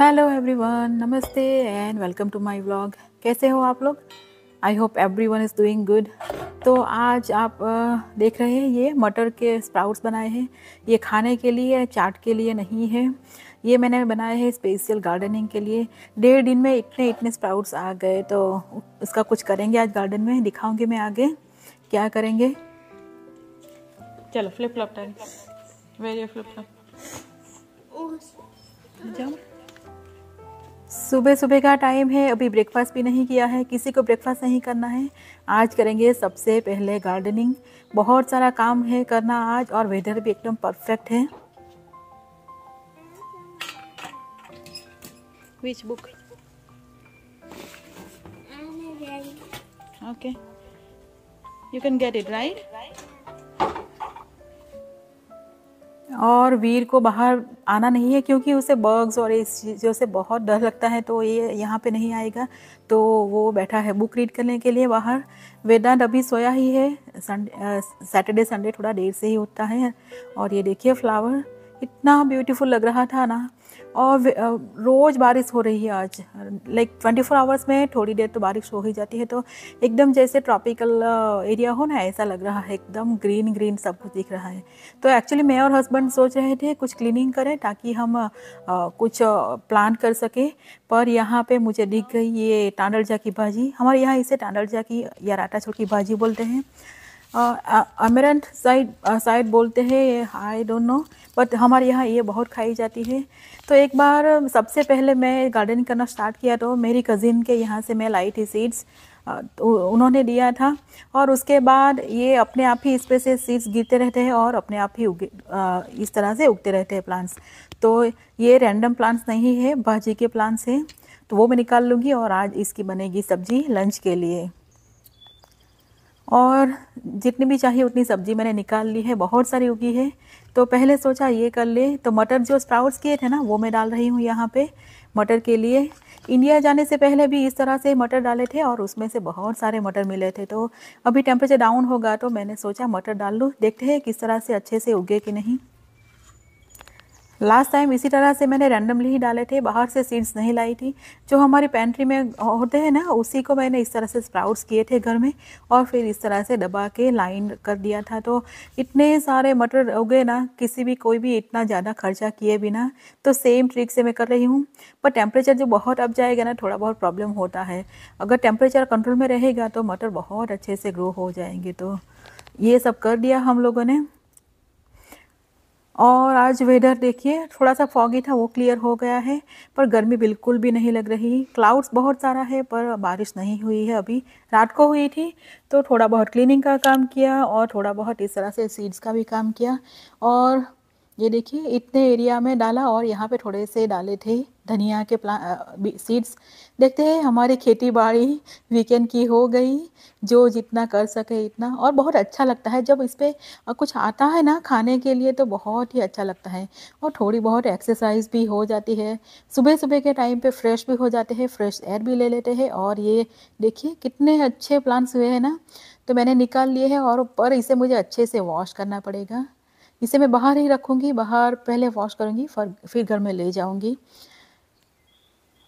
Hello everyone, नमस्ते and welcome to my vlog. कैसे हो आप लोग? I hope everyone is doing good. तो आज आप देख रहे हैं ये मटर के स्प्राउट्स बनाए हैं। ये खाने के लिए, चाट के लिए नहीं है, ये मैंने बनाया है स्पेशल गार्डनिंग के लिए। डेढ़ दिन में इतने इतने स्प्राउट्स आ गए, तो उसका कुछ करेंगे आज गार्डन में, दिखाऊँगी मैं आगे क्या करेंगे। चलो flip flop time, very flip flop. सुबह सुबह का टाइम है, अभी ब्रेकफास्ट भी नहीं किया है, किसी को ब्रेकफास्ट नहीं करना है। आज करेंगे सबसे पहले गार्डनिंग। बहुत सारा काम है करना आज, और वेदर भी एकदम परफेक्ट है। Which book? Okay, you can get it right. और वीर को बाहर आना नहीं है क्योंकि उसे बग्स और इस चीज़ों से बहुत डर लगता है, तो ये यहाँ पे नहीं आएगा। तो वो बैठा है बुक रीड करने के लिए बाहर। वेदांत अभी सोया ही है, सैटरडे संडे थोड़ा देर से ही उठता है। और ये देखिए फ्लावर इतना ब्यूटीफुल लग रहा था ना। और रोज़ बारिश हो रही है आज, लाइक 24 आवर्स में थोड़ी देर तो बारिश हो ही जाती है। तो एकदम जैसे ट्रॉपिकल एरिया हो ना, ऐसा लग रहा है, एकदम ग्रीन ग्रीन सब कुछ दिख रहा है। तो एक्चुअली मैं और हस्बैंड सोच रहे थे कुछ क्लीनिंग करें ताकि हम कुछ प्लांट कर सकें, पर यहाँ पे मुझे दिख गई ये टांडलजा की भाजी। हमारे यहाँ इसे टांडलजा की या राटा छोड़ की भाजी बोलते हैं, अमेरंथ साइड बोलते हैं, आई डोंट नो, बट हमारे यहाँ ये बहुत खाई जाती है। तो एक बार सबसे पहले मैं गार्डनिंग करना स्टार्ट किया तो मेरी कज़िन के यहाँ से मैं लाई थी सीड्स, तो उन्होंने दिया था। और उसके बाद ये अपने आप ही इस पे से सीड्स गिरते रहते हैं और अपने आप ही इस तरह से उगते रहते हैं प्लांट्स। तो ये रैंडम प्लांट्स नहीं है, भाजी के प्लांट्स हैं, तो वो मैं निकाल लूँगी। और आज इसकी बनेगी सब्जी लंच के लिए, और जितनी भी चाहिए उतनी सब्जी मैंने निकाल ली है, बहुत सारी उगी है। तो पहले सोचा ये कर ले, तो मटर जो स्प्राउट्स किए थे ना वो मैं डाल रही हूँ यहाँ पे मटर के लिए। इंडिया जाने से पहले भी इस तरह से मटर डाले थे और उसमें से बहुत सारे मटर मिले थे। तो अभी टेम्परेचर डाउन होगा तो मैंने सोचा मटर डाल लूँ, देखते हैं किस तरह से अच्छे से उगे कि नहीं। लास्ट टाइम इसी तरह से मैंने रैंडमली ही डाले थे, बाहर से सीड्स नहीं लाई थी। जो हमारी पेंट्री में होते हैं ना, उसी को मैंने इस तरह से स्प्राउट्स किए थे घर में, और फिर इस तरह से दबा के लाइन कर दिया था। तो इतने सारे मटर उगे ना, किसी भी कोई भी इतना ज़्यादा खर्चा किए बिना। तो सेम ट्रिक से मैं कर रही हूँ, पर टेम्परेचर जो बहुत अप जाएगा ना, थोड़ा बहुत प्रॉब्लम होता है। अगर टेम्परेचर कंट्रोल में रहेगा तो मटर बहुत अच्छे से ग्रो हो जाएंगे। तो ये सब कर दिया हम लोगों ने। और आज वेदर देखिए, थोड़ा सा फॉगी था वो क्लियर हो गया है, पर गर्मी बिल्कुल भी नहीं लग रही। क्लाउड्स बहुत सारा है पर बारिश नहीं हुई है अभी, रात को हुई थी। तो थोड़ा बहुत क्लीनिंग का काम किया और थोड़ा बहुत इस तरह से सीड्स का भी काम किया। और ये देखिए इतने एरिया में डाला, और यहाँ पे थोड़े से डाले थे धनिया के सीड्स। देखते हैं हमारी खेती बाड़ी वीकेंड की हो गई, जो जितना कर सके इतना। और बहुत अच्छा लगता है जब इस पर कुछ आता है ना खाने के लिए, तो बहुत ही अच्छा लगता है। और थोड़ी बहुत एक्सरसाइज भी हो जाती है, सुबह सुबह के टाइम पे फ्रेश भी हो जाते हैं, फ्रेश एयर भी ले लेते हैं। और ये देखिए कितने अच्छे प्लांट्स हुए हैं ना, तो मैंने निकाल लिए हैं। और पर इसे मुझे अच्छे से वॉश करना पड़ेगा, इसे मैं बाहर ही रखूँगी, बाहर पहले वॉश करूँगी फिर घर में ले जाऊँगी।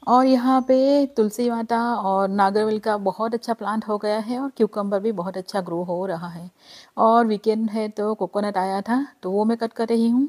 और यहाँ पे तुलसी माता और नागरवेल का बहुत अच्छा प्लांट हो गया है, और क्यूकम्बर भी बहुत अच्छा ग्रो हो रहा है। और वीकेंड है तो कोकोनट आया था, तो वो मैं कट कर रही हूँ।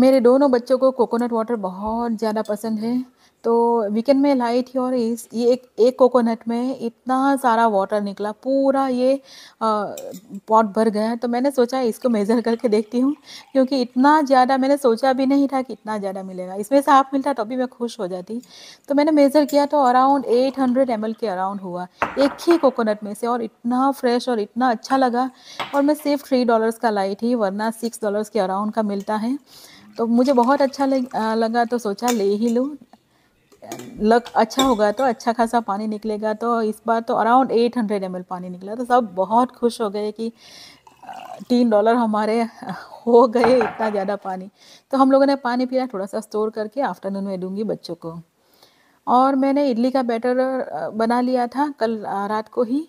मेरे दोनों बच्चों को कोकोनट वाटर बहुत ज़्यादा पसंद है, तो वीकेंड में लाई थी। और इस ये एक कोकोनट में इतना सारा वाटर निकला, पूरा ये पॉट भर गया। तो मैंने सोचा इसको मेज़र करके देखती हूँ, क्योंकि इतना ज़्यादा मैंने सोचा भी नहीं था कि इतना ज़्यादा मिलेगा। इसमें से हाफ मिलता तभी मैं खुश हो जाती। तो मैंने मेज़र किया तो अराउंड 800 ml के अराउंड हुआ एक ही कोकोनट में से, और इतना फ्रेश और इतना अच्छा लगा। और मैं सिर्फ $3 का लाई थी, वरना $6 के अराउंड का मिलता है। तो मुझे बहुत अच्छा लगा, तो सोचा ले ही लूँ, लक अच्छा होगा तो अच्छा खासा पानी निकलेगा। तो इस बार तो अराउंड 800 ml पानी निकला, तो सब बहुत खुश हो गए कि $3 हमारे हो गए, इतना ज़्यादा पानी। तो हम लोगों ने पानी पिया, थोड़ा सा स्टोर करके आफ्टरनून में दूंगी बच्चों को। और मैंने इडली का बैटर बना लिया था कल रात को ही,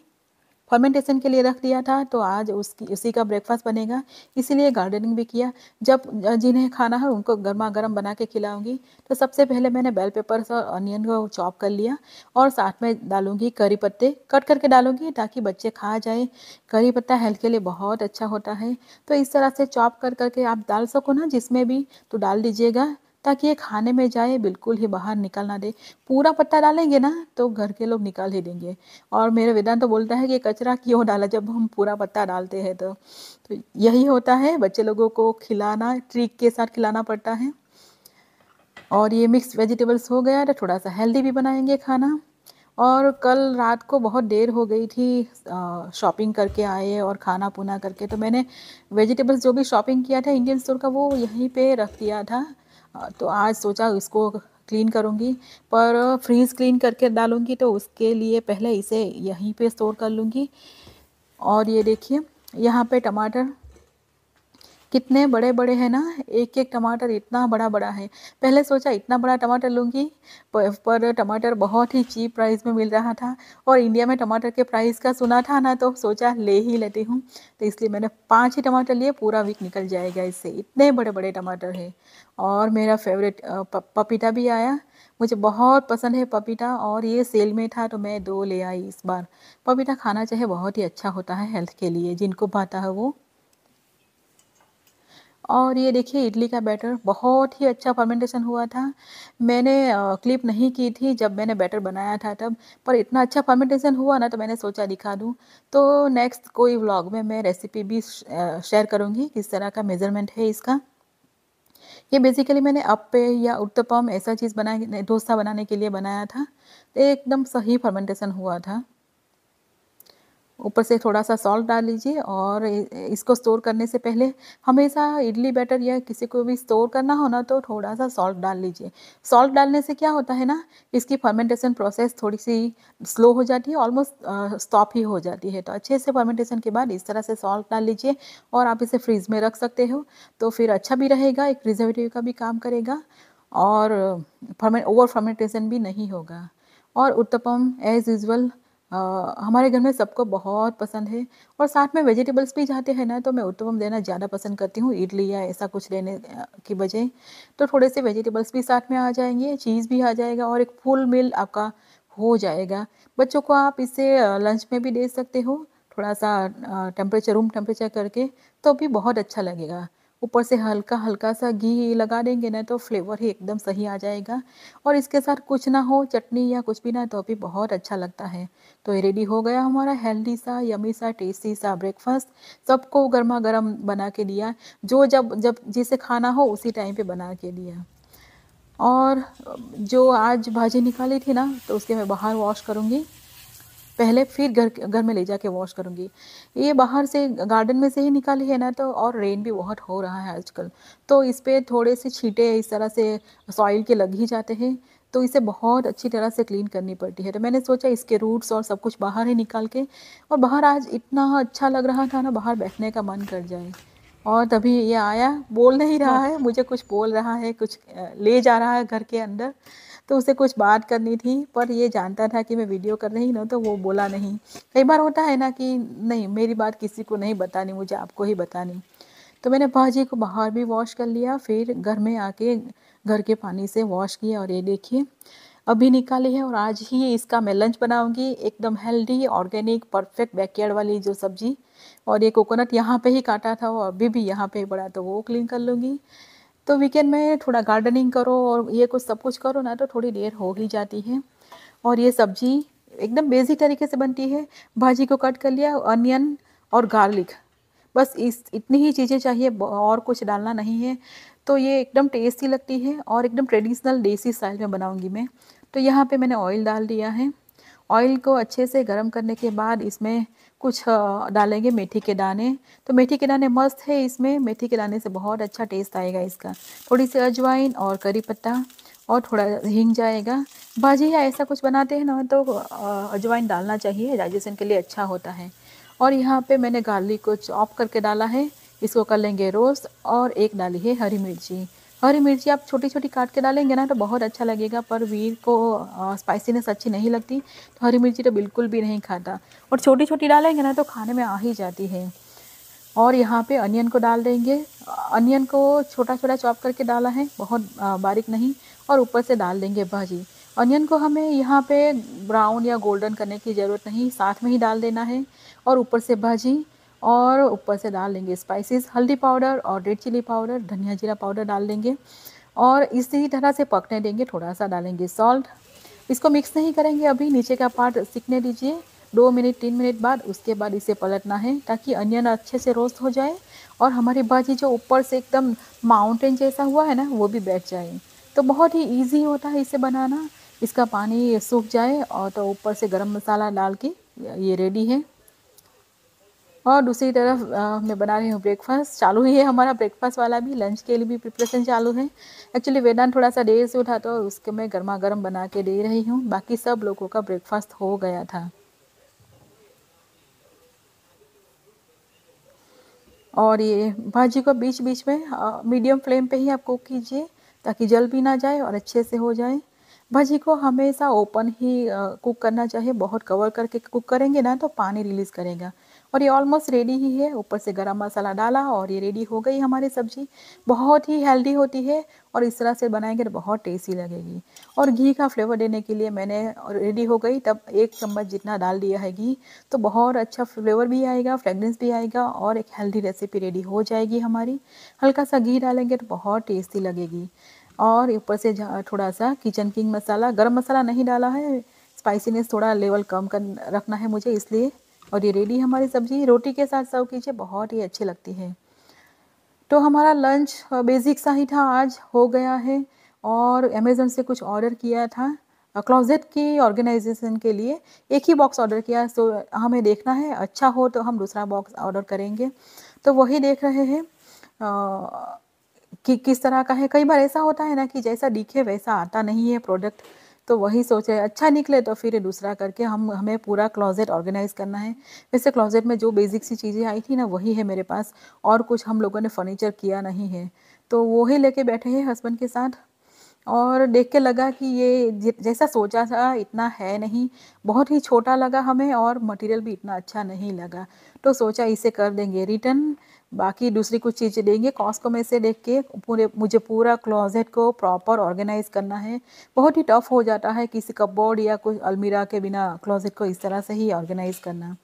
फर्मेंटेशन के लिए रख दिया था, तो आज उसी का ब्रेकफास्ट बनेगा, इसीलिए गार्डनिंग भी किया। जब जिन्हें खाना है उनको गर्मा गर्म बना के खिलाऊंगी। तो सबसे पहले मैंने बेल पेपर्स और ऑनियन को चॉप कर लिया और साथ में डालूंगी करी पत्ते, कट करके डालूंगी ताकि बच्चे खा जाए। करी पत्ता हेल्थ के लिए बहुत अच्छा होता है, तो इस तरह से चॉप कर करके आप डाल सको ना जिसमें भी, तो डाल दीजिएगा ताकि ये खाने में जाए, बिल्कुल ही बाहर निकाल ना दे। पूरा पत्ता डालेंगे ना तो घर के लोग निकाल ही देंगे। और मेरे वेदांत तो बोलता है कि कचरा क्यों डाला जब हम पूरा पत्ता डालते हैं। तो यही होता है, बच्चे लोगों को खिलाना ट्रिक के साथ खिलाना पड़ता है। और ये मिक्स वेजिटेबल्स हो गया, तो थोड़ा सा हेल्दी भी बनाएंगे खाना। और कल रात को बहुत देर हो गई थी, शॉपिंग करके आए और खाना पुना करके, तो मैंने वेजिटेबल्स जो भी शॉपिंग किया था इंडियन स्टोर का वो यहीं पर रख दिया था। तो आज सोचा इसको क्लीन करूँगी, पर फ्रीज़ क्लीन करके डालूँगी, तो उसके लिए पहले इसे यहीं पे स्टोर कर लूँगी। और ये देखिए यहाँ पे टमाटर कितने बड़े बड़े हैं ना, एक एक टमाटर इतना बड़ा बड़ा है। पहले सोचा इतना बड़ा टमाटर लूँगी, पर टमाटर बहुत ही चीप प्राइस में मिल रहा था, और इंडिया में टमाटर के प्राइस का सुना था ना, तो सोचा ले ही लेती हूँ। तो इसलिए मैंने 5 ही टमाटर लिए, पूरा वीक निकल जाएगा इससे, इतने बड़े बड़े टमाटर है। और मेरा फेवरेट पपीता भी आया, मुझे बहुत पसंद है पपीता, और ये सेल में था तो मैं 2 ले आई इस बार। पपीता खाना चाहिए, बहुत ही अच्छा होता है हेल्थ के लिए, जिनको भाता है वो। और ये देखिए इडली का बैटर बहुत ही अच्छा फर्मेंटेशन हुआ था। मैंने क्लिप नहीं की थी जब मैंने बैटर बनाया था तब, पर इतना अच्छा फर्मेंटेशन हुआ ना तो मैंने सोचा दिखा दूं। तो नेक्स्ट कोई व्लॉग में मैं रेसिपी भी शेयर करूंगी, किस तरह का मेजरमेंट है इसका। ये बेसिकली मैंने अप्पे या उत्तपम ऐसा चीज़ बनाने, डोसा बनाने के लिए बनाया था। एकदम सही फर्मेंटेशन हुआ था। ऊपर से थोड़ा सा सॉल्ट डाल लीजिए। और इसको स्टोर करने से पहले हमेशा इडली बैटर या किसी को भी स्टोर करना हो ना तो थोड़ा सा सॉल्ट डाल लीजिए। सॉल्ट डालने से क्या होता है ना, इसकी फर्मेंटेशन प्रोसेस थोड़ी सी स्लो हो जाती है, ऑलमोस्ट स्टॉप ही हो जाती है। तो अच्छे से फर्मेंटेशन के बाद इस तरह से सॉल्ट डाल लीजिए और आप इसे फ्रीज में रख सकते हो, तो फिर अच्छा भी रहेगा, एक प्रिजर्वेटिव का भी काम करेगा और ओवर फर्मेंटेशन भी नहीं होगा। और उत्तपम एज यूजल हमारे घर में सबको बहुत पसंद है, और साथ में वेजिटेबल्स भी जाते हैं ना, तो मैं उत्तपम देना ज़्यादा पसंद करती हूँ इडली या ऐसा कुछ देने की बजाय। तो थोड़े से वेजिटेबल्स भी साथ में आ जाएंगे, चीज़ भी आ जाएगा, और एक फुल मील आपका हो जाएगा। बच्चों को आप इसे लंच में भी दे सकते हो, थोड़ा सा टेम्परेचर, रूम टेम्परेचर करके, तो भी बहुत अच्छा लगेगा। ऊपर से हल्का हल्का सा घी लगा देंगे ना तो फ्लेवर ही एकदम सही आ जाएगा। और इसके साथ कुछ ना हो, चटनी या कुछ भी ना, तो भी बहुत अच्छा लगता है। तो ये रेडी हो गया हमारा हेल्दी सा, यमी सा, टेस्टी सा ब्रेकफास्ट। सबको गर्मा गर्म बना के दिया, जो जब जिसे खाना हो उसी टाइम पे बना के दिया। और जो आज भाजी निकाली थी ना तो उसके मैं बाहर वॉश करूँगी पहले, फिर घर में ले जाके वॉश करूँगी। ये बाहर से गार्डन में से ही निकाली है ना, तो और रेन भी बहुत हो रहा है आजकल, तो इस पर थोड़े से छींटे इस तरह से सॉइल के लग ही जाते हैं, तो इसे बहुत अच्छी तरह से क्लीन करनी पड़ती है। तो मैंने सोचा इसके रूट्स और सब कुछ बाहर ही निकाल के, और बाहर आज इतना अच्छा लग रहा था ना, बाहर बैठने का मन कर जाए। और तभी ये आया, बोल नहीं रहा है, मुझे कुछ बोल रहा है, कुछ ले जा रहा है घर के अंदर, तो उसे कुछ बात करनी थी, पर ये जानता था कि मैं वीडियो कर रही हूँ तो वो बोला नहीं। कई बार होता है ना कि नहीं मेरी बात किसी को नहीं बतानी, मुझे आपको ही बतानी। तो मैंने भाजी को बाहर भी वॉश कर लिया, फिर घर में आके घर के पानी से वॉश किया। और ये देखिए अभी निकाली है, और आज ही इसका मैं लंच बनाऊंगी, एकदम हेल्दी, ऑर्गेनिक, परफेक्ट बैकयार्ड वाली जो सब्जी। और ये कोकोनट यहाँ पे ही काटा था और अभी भी यहाँ पे पड़ा, तो वो क्लीन कर लूँगी। तो वीकेंड में थोड़ा गार्डनिंग करो और ये कुछ सब कुछ करो ना तो थोड़ी देर हो ही जाती है। और ये सब्जी एकदम बेसिक तरीके से बनती है। भाजी को कट कर लिया, अनियन और गार्लिक, बस इतनी ही चीज़ें चाहिए, और कुछ डालना नहीं है। तो ये एकदम टेस्टी लगती है और एकदम ट्रेडिशनल देसी स्टाइल में बनाऊंगी मैं। तो यहाँ पे मैंने ऑयल डाल दिया है। ऑयल को अच्छे से गर्म करने के बाद इसमें कुछ डालेंगे मेथी के दाने। तो मेथी के दाने मस्त है, इसमें मेथी के दाने से बहुत अच्छा टेस्ट आएगा इसका। थोड़ी सी अजवाइन और करी पत्ता और थोड़ा हींग जाएगा। भाजी या ऐसा कुछ बनाते हैं ना तो अजवाइन डालना चाहिए, डाइजेशन के लिए अच्छा होता है। और यहाँ पे मैंने गार्लिक को चॉप करके डाला है, इसको कर लेंगे रोस्ट। और एक डाली है हरी मिर्ची, हरी मिर्ची आप छोटी छोटी काट के डालेंगे ना तो बहुत अच्छा लगेगा, पर वीर को स्पाइसीनेस अच्छी नहीं लगती तो हरी मिर्ची तो बिल्कुल भी नहीं खाता, और छोटी छोटी डालेंगे ना तो खाने में आ ही जाती है। और यहाँ पे अनियन को डाल देंगे, अनियन को छोटा छोटा चॉप करके डाला है, बहुत बारीक नहीं, और ऊपर से डाल देंगे भाजी। अनियन को हमें यहाँ पे ब्राउन या गोल्डन करने की ज़रूरत नहीं, साथ में ही डाल देना है, और ऊपर से भाजी, और ऊपर से डाल देंगे स्पाइसेस, हल्दी पाउडर और रेड चिली पाउडर, धनिया जीरा पाउडर डाल देंगे, और इसी तरह से पकने देंगे। थोड़ा सा डालेंगे सॉल्ट, इसको मिक्स नहीं करेंगे अभी, नीचे का पार्ट सिकने दीजिए 2 मिनट 3 मिनट बाद, उसके बाद इसे पलटना है ताकि अनियन अच्छे से रोस्ट हो जाए और हमारी भाजी जो ऊपर से एकदम माउंटेन जैसा हुआ है ना वो भी बैठ जाए। तो बहुत ही ईजी होता है इसे बनाना, इसका पानी सूख जाए और तो ऊपर से गरम मसाला डाल के ये रेडी है। और दूसरी तरफ मैं बना रही हूँ ब्रेकफास्ट, चालू ही है हमारा ब्रेकफास्ट वाला भी, लंच के लिए भी प्रिपरेशन चालू है। एक्चुअली वेदांत थोड़ा सा देर से उठा तो उसके मैं गर्मा गर्म बना के दे रही हूँ, बाकी सब लोगों का ब्रेकफास्ट हो गया था। और ये भाजी को बीच बीच में मीडियम फ्लेम पे ही आप कुक कीजिए ताकि जल भी ना जाए और अच्छे से हो जाए। भाजी को हमेशा ओपन ही कुक करना चाहिए, बहुत कवर करके कुक करेंगे ना तो पानी रिलीज़ करेगा। और ये ऑलमोस्ट रेडी ही है, ऊपर से गरम मसाला डाला और ये रेडी हो गई हमारी सब्जी। बहुत ही हेल्दी होती है और इस तरह से बनाएंगे तो बहुत टेस्टी लगेगी। और घी का फ्लेवर देने के लिए मैंने रेडी हो गई तब 1 चम्मच जितना डाल दिया है घी, तो बहुत अच्छा फ्लेवर भी आएगा, फ्रेगरेंस भी आएगा और एक हेल्दी रेसिपी रेडी हो जाएगी हमारी। हल्का सा घी डालेंगे तो बहुत टेस्टी लगेगी। और ऊपर से थोड़ा सा किचन किंग मसाला, गरम मसाला नहीं डाला है, स्पाइसीनेस थोड़ा लेवल कम कर रखना है मुझे इसलिए। और ये रेडी हमारी सब्जी, रोटी के साथ सर्व कीजिए, बहुत ही अच्छी लगती है। तो हमारा लंच बेसिक सा ही था आज, हो गया है। और अमेज़न से कुछ ऑर्डर किया था क्लोजेट की ऑर्गेनाइजेशन के लिए, एक ही बॉक्स ऑर्डर किया, सो हमें देखना है अच्छा हो तो हम दूसरा बॉक्स ऑर्डर करेंगे। तो वही देख रहे हैं कि किस तरह का है। कई बार ऐसा होता है ना कि जैसा दिखे वैसा आता नहीं है प्रोडक्ट, तो वही सोचे अच्छा निकले तो फिर दूसरा करके हमें पूरा क्लोजेट ऑर्गेनाइज़ करना है। वैसे क्लोजेट में जो बेसिक सी चीज़ें आई थी ना वही है मेरे पास, और कुछ हम लोगों ने फर्नीचर किया नहीं है, तो वो ही लेके बैठे हैं हस्बैंड के साथ। और देख के लगा कि ये जैसा सोचा था इतना है नहीं, बहुत ही छोटा लगा हमें, और मटेरियल भी इतना अच्छा नहीं लगा, तो सोचा इसे कर देंगे रिटर्न, बाकी दूसरी कुछ चीज़ें देंगे। कॉस्को में से देख के मुझे पूरा क्लोजेट को प्रॉपर ऑर्गेनाइज़ करना है, बहुत ही टफ हो जाता है किसी कपबोर्ड या कुछ अलमीरा के बिना क्लोजेट को इस तरह से ही ऑर्गेनाइज़ करना।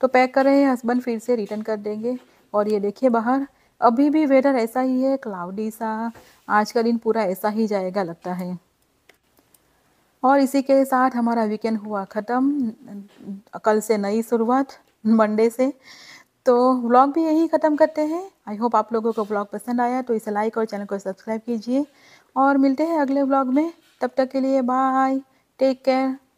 तो पैक कर रहे हैं हस्बैंड, फिर से रिटर्न कर देंगे। और ये देखिए बाहर अभी भी वेदर ऐसा ही है, क्लाउडी सा, आज का दिन पूरा ऐसा ही जाएगा लगता है। और इसी के साथ हमारा वीकेंड हुआ ख़त्म, कल से नई शुरुआत मंडे से। तो व्लॉग भी यही ख़त्म करते हैं। आई होप आप लोगों को व्लॉग पसंद आया तो इसे लाइक और चैनल को सब्सक्राइब कीजिए, और मिलते हैं अगले व्लॉग में। तब तक के लिए बाय, टेक केयर।